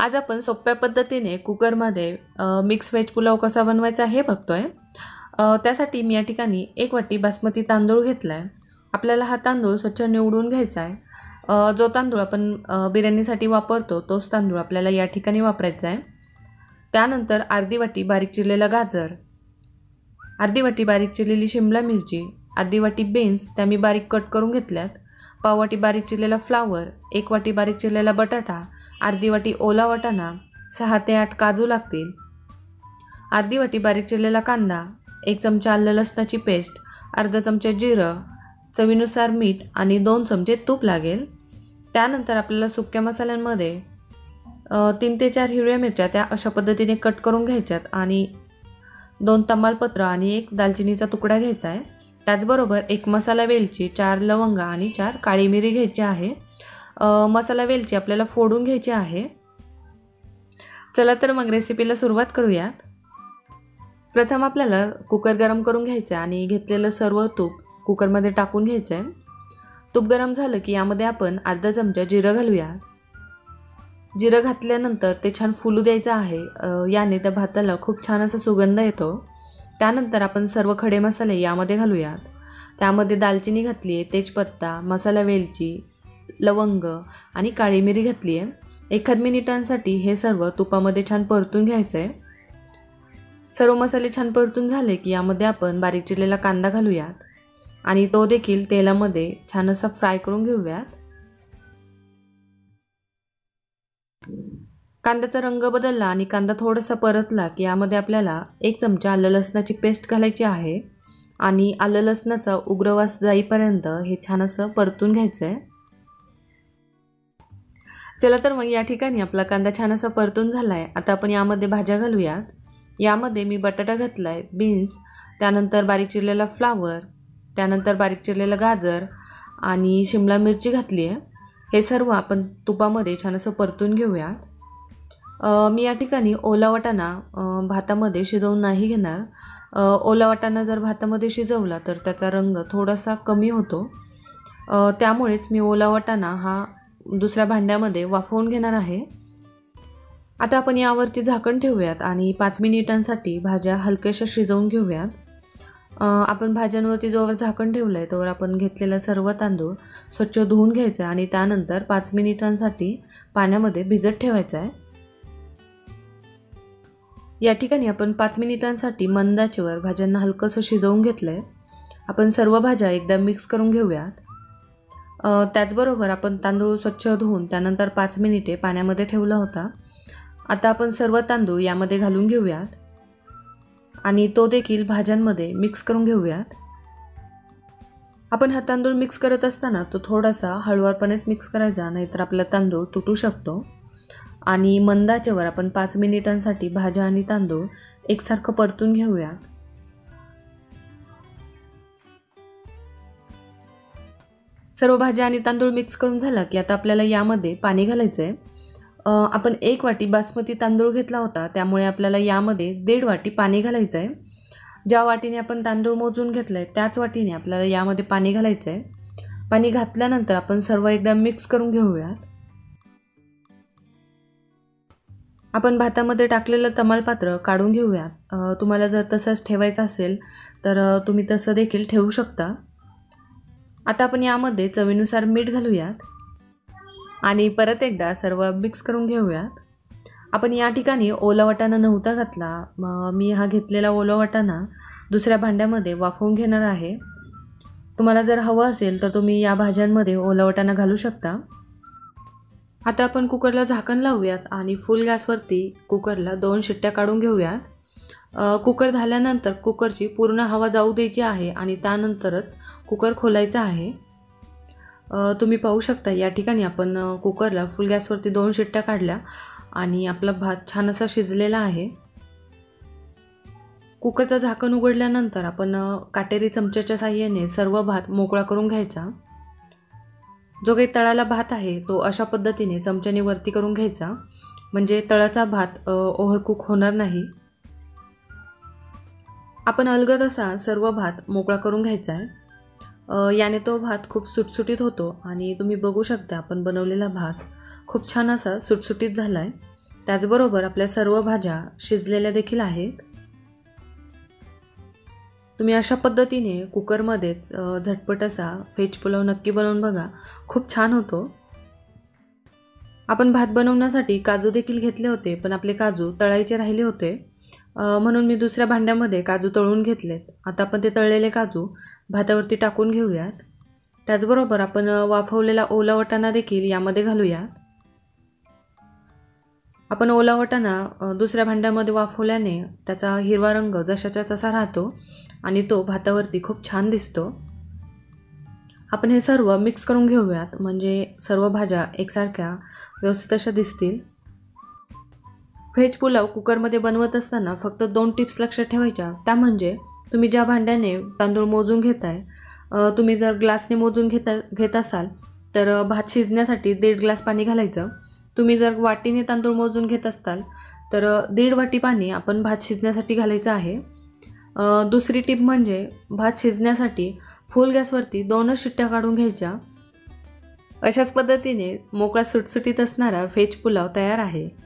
आज आपण सोप्या पद्धतीने कुकरमध्ये मिक्स व्हेज पुलाव कसा बनवायचा हे बघतोय। त्यासाठी मी या ठिकाणी एक वाटी बासमती तांदूळ घेतलाय। आपल्याला हा तांदूळ स्वच्छ निवडून घ्यायचा आहे। जो तांदूळ आपण बिर्याणीसाठी वापरतो तोच तांदूळ आपल्याला या ठिकाणी वापरायचा आहे। त्यानंतर अर्धी वाटी बारीक चिरलेला गाजर, अर्धी वाटी बारीक चिरलेली शिमला मिरची, अर्धी वाटी बीन्स त्या मी बारीक कट करून घेतल्यात, पाव वाटी बारीक चिरलेला फ्लावर, एक वाटी बारीक चिरलेला बटाटा, अर्धी वाटी ओला वाटाणा, 6 ते 8 काजू लागतील, अर्धी वाटी बारीक चिरलेला कांदा, 1 चमचा आलं लसणाची पेस्ट, अर्धा चमचा जिरं, चवीनुसार मीठ आणि 2 चमचे तूप लागेल। त्यानंतर आपल्याला सुक्या मसाल्यांमध्ये 3 ते 4 हिरव्या मिरच्या त्या अशा पद्धतीने कट करून घ्यायच्यात आणि 2 तमालपत्र आणि 1 दालचिनीचा तुकडा घ्यायचा आहे। त्याचबरोबर 1 मसाला वेलची, 4 लवंगा आणि 4 काळी मिरी घ्यायची आहे। मसाला वेलची आपल्याला फोडून घ्यायची आहे। चला तर मग रेसिपीला सुरुवात करूयात। प्रथम आपल्याला कुकर गरम करून घ्यायचं आहे आणि घेतलेलं सर्व तूप कुकरमध्ये टाकून घ्यायचं आहे। तूप गरम झालं की यामध्ये आपण अर्धा चमचा जिरं घालूया। जिरं घातल्यानंतर ते छान फुलू द्यायचं आहे, याने त्या भाताला खूप छान असा सुगंध येतो। त्यानंतर आपण सर्व खडे मसाले यामध्ये घालूयात। त्यामध्ये दालचिनी घातली आहे, तेजपत्ता, मसाला वेलची, लवंग आणि काळी मिरी घातली आहे। 1 मिनिटांसाठी हे सर्व तुपामध्ये छान परतून घ्यायचं आहे। सर्व मसाले छान परतून झाले की यामध्ये आपण बारीक चिरलेला कांदा घालूयात आणि तो देखील तेलामध्ये छान असा फ्राय करून घेऊयात। कांद्याचा रंग बदलला आणि कांदा थोडासा परतला की यामध्ये आपल्याला 1 चमचा आलं लसणाची पेस्ट घालायची आहे आणि आलं लसणाचा उग्र वास जाईपर्यंत हे छान असं परतून घ्यायचं आहे। चला तर मग या ठिकाणी आपला कांदा छान असा परतून झाला आहे। आता आपण यामध्ये भाज्या घालूयात। यामध्ये मी बटाटा घातला आहे, बीन्स, त्यानंतर बारीक चिरलेला फ्लावर, त्यानंतर बारीक चिरलेलं गाजर आणि शिमला मिरची घातली आहे। हे सर्व आपण तुपामध्ये छान असं परतून घेऊयात। मी या ठिकाणी ओला वाटाणा भातामध्ये शिजवून नाही घेणार। ओला वाटाणा जर भातामध्ये शिजवला तर त्याचा रंग थोडासा कमी होतो, त्यामुळेच मी ओला वाटाणा हा दुसऱ्या भांड्यामध्ये वाफवून घेणार आहे। आता आपण यावरती झाकण ठेवूयात आणि 5 मिनिटांसाठी भाज्या हलक्याशा शिजवून घेऊयात। आपण भाज्यांवरती जोवर झाकण ठेवलं आहे तोवर आपण घेतलेला सर्व तांदूळ स्वच्छ धुवून घ्यायचा आहे आणि त्यानंतर 5 मिनिटांसाठी पाण्यामध्ये भिजत ठेवायचा आहे। या ठिकाणी आपण 5 मिनिटांसाठी मंद आचेवर भाज्यांना हलकंसं शिजवून घेतलं आहे। आपण सर्व भाज्या एकदा मिक्स करून घेऊयात। त्याचबरोबर आपण तांदूळ स्वच्छ धुवून त्यानंतर 5 मिनिटे पाण्यामध्ये ठेवला होता। आता आपण सर्व तांदूळ यामध्ये घालून घेऊयात आणि तो देखील भाज्यांमध्ये मिक्स करून घेऊयात। आपण हा तांदूळ मिक्स करत असताना तो थोडासा हळूवारपणेच मिक्स करायचा, नाहीतर आपला तांदूळ तुटू शकतो। आणि मंद आचेवर आपण 5 मिनिटांसाठी भाज्या आणि तांदूळ एकसारखं परतून घेऊयात। सर्व भाज्या आणि तांदूळ मिक्स करून झाला की आता आपल्याला यामध्ये पाणी घालायचं आहे। आपण 1 वाटी बासमती तांदूळ घेतला होता, त्यामुळे आपल्याला यामध्ये 1.5 वाटी पाणी घालायचं आहे। ज्या वाटीने आपण तांदूळ मोजून घेतला आहे त्याच वाटीने आपल्याला यामध्ये पाणी घालायचं आहे। पाणी घातल्यानंतर आपण सर्व एकदा मिक्स करून घेऊयात। आपण भातामध्ये टाकलेलं तमालपत्र काढून घेऊयात। तुम्हाला जर तसंच ठेवायचं असेल तर तुम्ही तसं देखील ठेवू शकता। आता आपण यामध्ये चवीनुसार मीठ घालूयात आणि परत एकदा सर्व मिक्स करून घेऊयात। आपण या ठिकाणी ओला वाटाणा नव्हता घातला, मी हा घेतलेला ओला वाटाणा दुसऱ्या भांड्यामध्ये वाफवून घेणार आहे। तुम्हाला जर हवं असेल तर तुम्ही या भाज्यांमध्ये ओला वाटाणा घालू शकता। आता आपण कुकरला झाकण लावूयात आणि फुल गॅसवरती कुकरला 2 शिट्ट्या काढून घेऊयात। कुकर झाल्यानंतर कुकरची पूर्ण हवा जाऊ द्यायची आहे आणि त्यानंतरच कुकर खोलायचा आहे। तुम्ही पाहू शकता या ठिकाणी आपण कुकरला फुल गॅसवरती 2 शिट्ट्या काढल्या आणि आपला भात छान असा शिजलेला आहे। कुकरचं झाकण उघडल्यानंतर आपण काटेरी चमच्याच्या साहाय्याने सर्व भात मोकळा करून घ्यायचा। जो काही तळाला भात आहे तो अशा पद्धतीने चमच्याने वरती करून घ्यायचा, म्हणजे तळाचा भात ओव्हरकुक होणार नाही। आपण अलगद असा सर्व भात मोकळा करून घ्यायचा आहे, याने तो भात खूप सुटसुटीत होतो। आणि तुम्ही बघू शकता आपण बनवलेला भात खूप छान असा सुटसुटीत झाला आहे। त्याचबरोबर आपल्या सर्व भाज्या शिजलेल्या देखील आहेत। तुम्ही अशा पद्धतीने कुकरमध्येच झटपट असा व्हेज पुलाव नक्की बनवून बघा, खूप छान होतो। आपण भात बनवण्यासाठी काजू देखील घेतले होते, पण आपले काजू तळायचे राहिले होते म्हणून मी दुसऱ्या भांड्यामध्ये काजू तळून घेतलेत। आता आपण ते तळलेले काजू भातावरती टाकून घेऊयात। त्याचबरोबर आपण वाफवलेला ओला वाटाणा देखील यामध्ये घालूयात। आपण ओला वाटाणा दुसऱ्या भांड्यामध्ये वाफवल्याने त्याचा हिरवा रंग जशाचा तसा राहतो आणि तो भातावरती खूप छान दिसतो। आपण हे सर्व मिक्स करून घेऊयात, म्हणजे सर्व भाज्या एकसारख्या व्यवस्थित अशा दिसतील। व्हेज पुलाव कुकरमध्ये बनवत असताना फक्त 2 टिप्स लक्षात ठेवायच्या, त्या म्हणजे तुम्ही ज्या भांड्याने तांदूळ मोजून घेताय, तुम्ही जर ग्लासने मोजून घेत असाल तर भात शिजण्यासाठी 1.5 ग्लास पाणी घालायचं। तुम्ही जर वाटीने तांदूळ मोजून घेत असाल तर 1.5 वाटी पाणी आपण भात शिजण्यासाठी घालायचं आहे। दुसरी टिप म्हणजे भात शिजण्यासाठी फुल गॅसवरती 2 शिट्ट्या काढून घ्यायच्या। अशाच पद्धतीने मोकळा सुटसुटीत असणारा व्हेज पुलाव तयार आहे।